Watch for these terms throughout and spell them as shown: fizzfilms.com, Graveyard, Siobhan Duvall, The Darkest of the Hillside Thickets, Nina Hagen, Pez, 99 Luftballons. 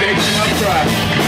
foundation of trust. Let's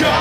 go.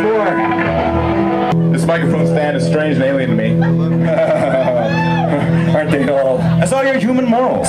floor. This microphone stand is strange and alien to me. Aren't they all? That's all your human morals.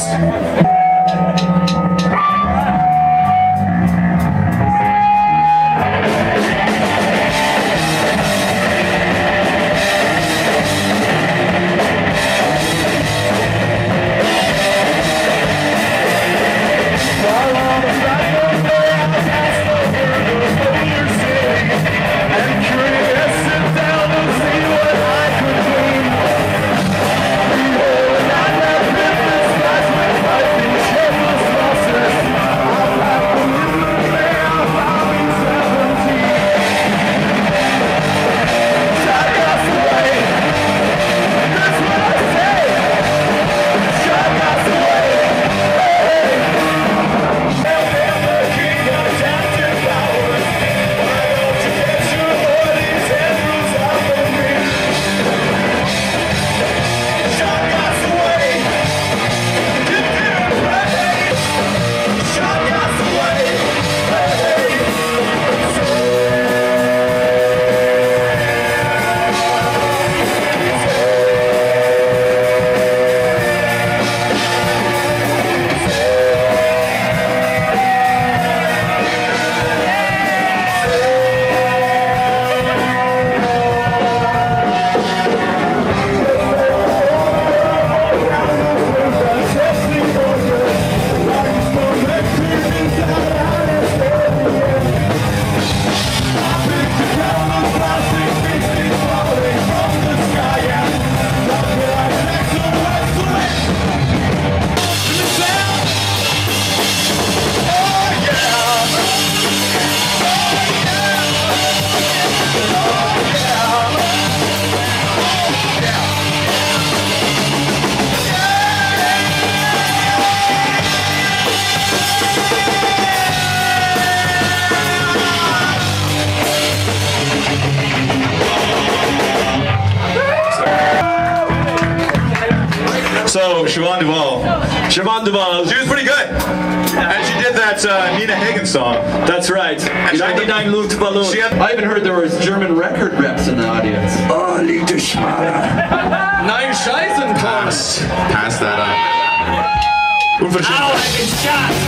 So, Siobhan Duvall. Siobhan Duvall, she was pretty good. And she did that Nina Hagen song. That's right. And 99 Luftballons. I even heard there was German record reps in the audience. Oh, Lieder Schmarrer. Nein, Scheißenkost. Pass that up. Ow, I've been shot.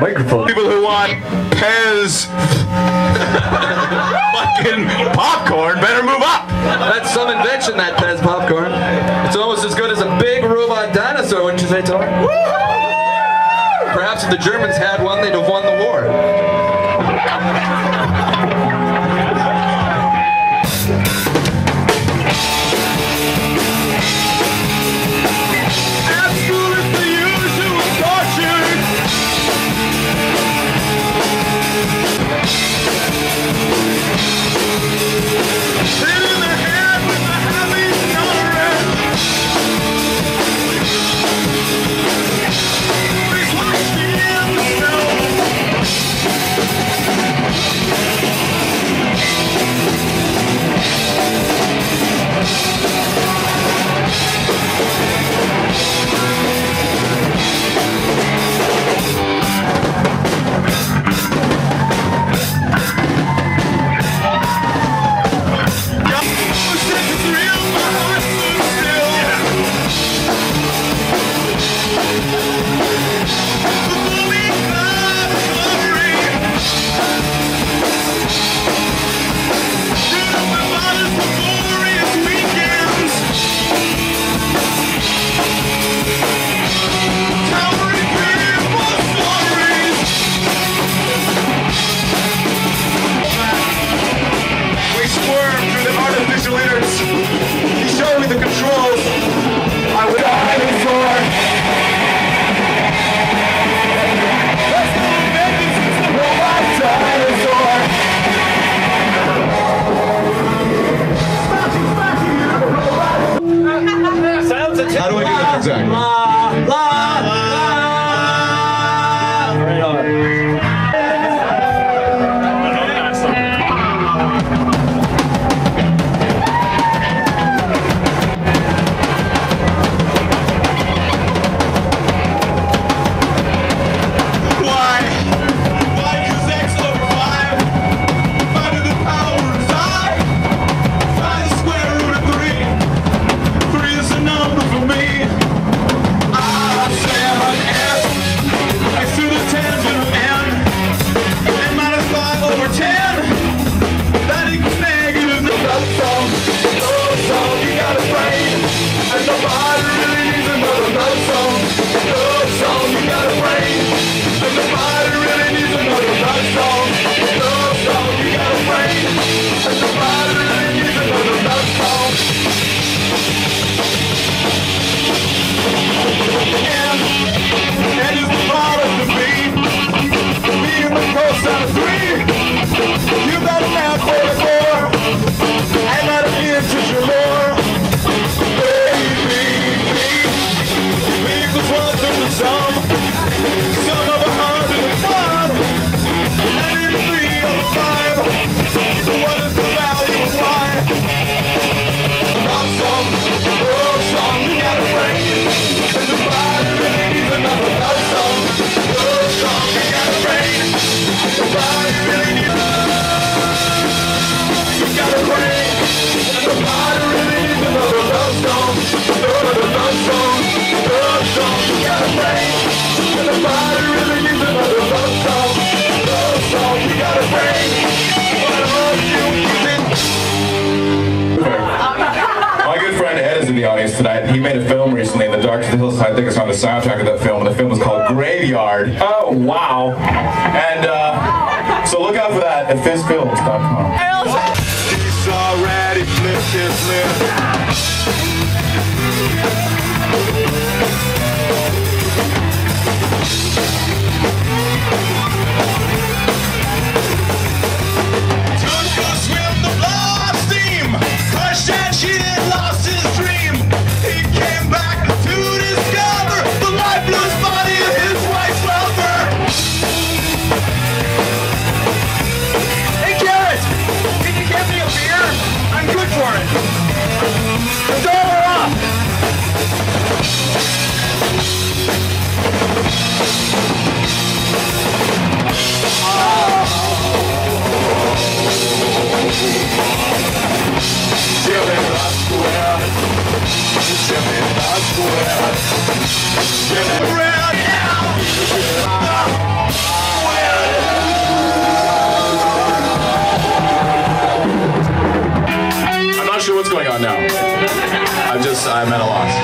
Microphone. People who want Pez fucking popcorn better move up. That's some invention, that Pez popcorn. It's almost as good as a big robot dinosaur, wouldn't you say, Tar? if the Germans had one, they'd have won the war. Tonight. He made a film recently, The Dark to the Hillside. I think it's on the soundtrack of that film. The film was called Graveyard. Oh, wow. And so look out for that at fizzfilms.com. He's already flipped his lip. Took us with the blood steam. Crushed and cheated, lost his dream. I'm not sure what's going on now. I'm at a loss.